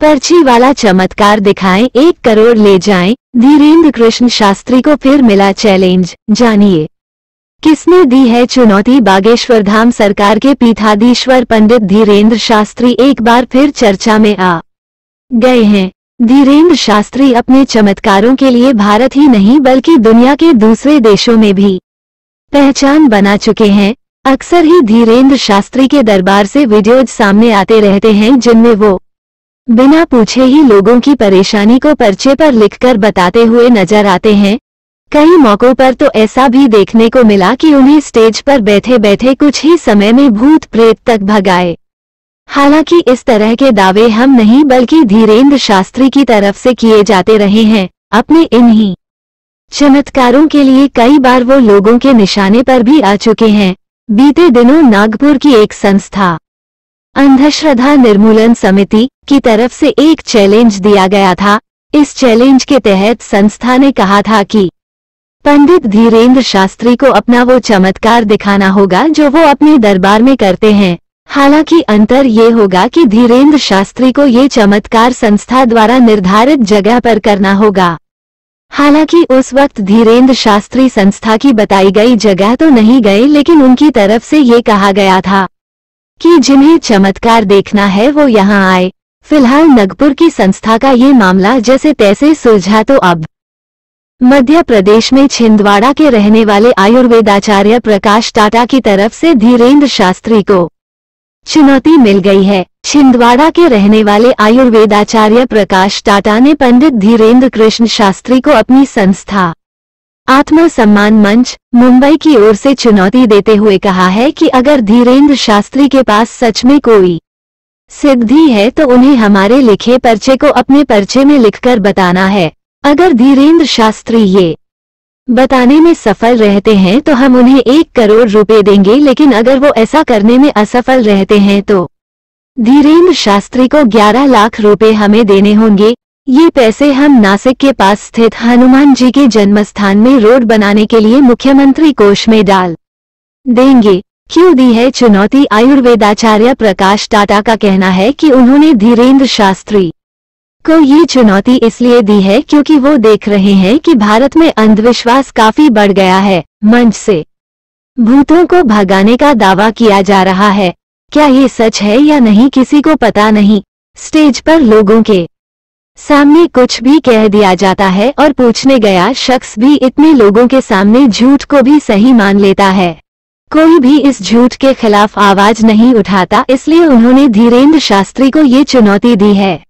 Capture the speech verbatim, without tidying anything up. पर्ची वाला चमत्कार दिखाएं, एक करोड़ ले जाएं। धीरेंद्र कृष्ण शास्त्री को फिर मिला चैलेंज, जानिए किसने दी है चुनौती। बागेश्वर धाम सरकार के पीठाधीश्वर पंडित धीरेंद्र शास्त्री एक बार फिर चर्चा में आ गए हैं। धीरेंद्र शास्त्री अपने चमत्कारों के लिए भारत ही नहीं बल्कि दुनिया के दूसरे देशों में भी पहचान बना चुके हैं। अक्सर ही धीरेंद्र शास्त्री के दरबार से वीडियोज सामने आते रहते हैं जिनमें वो बिना पूछे ही लोगों की परेशानी को पर्चे पर लिखकर बताते हुए नजर आते हैं। कई मौकों पर तो ऐसा भी देखने को मिला कि उन्हें स्टेज पर बैठे बैठे कुछ ही समय में भूत प्रेत तक भगाए। हालांकि इस तरह के दावे हम नहीं बल्कि धीरेंद्र शास्त्री की तरफ से किए जाते रहे हैं। अपने इन्हीं चमत्कारों के लिए कई बार वो लोगों के निशाने पर भी आ चुके हैं। बीते दिनों नागपुर की एक संस्था अंधश्रद्धा निर्मूलन समिति की तरफ से एक चैलेंज दिया गया था। इस चैलेंज के तहत संस्था ने कहा था कि पंडित धीरेंद्र शास्त्री को अपना वो चमत्कार दिखाना होगा जो वो अपने दरबार में करते हैं। हालांकि अंतर ये होगा कि धीरेंद्र शास्त्री को ये चमत्कार संस्था द्वारा निर्धारित जगह पर करना होगा। हालांकि उस वक्त धीरेंद्र शास्त्री संस्था की बताई गई जगह तो नहीं गए, लेकिन उनकी तरफ से ये कहा गया था कि जिन्हें चमत्कार देखना है वो यहाँ आए। फिलहाल नागपुर की संस्था का ये मामला जैसे तैसे सुलझा तो अब मध्य प्रदेश में छिंदवाड़ा के रहने वाले आयुर्वेदाचार्य प्रकाश टाटा की तरफ से धीरेंद्र शास्त्री को चुनौती मिल गई है। छिंदवाड़ा के रहने वाले आयुर्वेदाचार्य प्रकाश टाटा ने पंडित धीरेंद्र कृष्ण शास्त्री को अपनी संस्था आत्मसम्मान मंच मुंबई की ओर से चुनौती देते हुए कहा है कि अगर धीरेंद्र शास्त्री के पास सच में कोई सिद्धि है तो उन्हें हमारे लिखे पर्चे को अपने पर्चे में लिखकर बताना है। अगर धीरेंद्र शास्त्री ये बताने में सफल रहते हैं तो हम उन्हें एक करोड़ रुपए देंगे, लेकिन अगर वो ऐसा करने में असफल रहते हैं तो धीरेंद्र शास्त्री को ग्यारह लाख रुपए हमें देने होंगे। ये पैसे हम नासिक के पास स्थित हनुमान जी के जन्मस्थान में रोड बनाने के लिए मुख्यमंत्री कोष में डाल देंगे। क्यों दी है चुनौती। आयुर्वेदाचार्य प्रकाश टाटा का कहना है कि उन्होंने धीरेंद्र शास्त्री को ये चुनौती इसलिए दी है क्योंकि वो देख रहे हैं कि भारत में अंधविश्वास काफी बढ़ गया है। मंच से भूतों को भगाने का दावा किया जा रहा है, क्या ये सच है या नहीं किसी को पता नहीं। स्टेज पर लोगों के सामने कुछ भी कह दिया जाता है और पूछने गया शख्स भी इतने लोगों के सामने झूठ को भी सही मान लेता है। कोई भी इस झूठ के खिलाफ आवाज नहीं उठाता, इसलिए उन्होंने धीरेंद्र शास्त्री को ये चुनौती दी है।